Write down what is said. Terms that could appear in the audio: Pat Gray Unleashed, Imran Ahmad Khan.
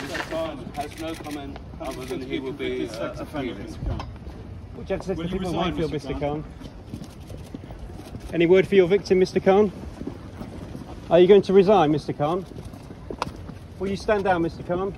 Mr. Khan has no comment other than he will be offended. What do you have to say to the people of Wakefield, Mr. Khan? Any word for your victim, Mr. Khan? Are you going to resign, Mr. Khan? Will you stand down, Mr. Khan?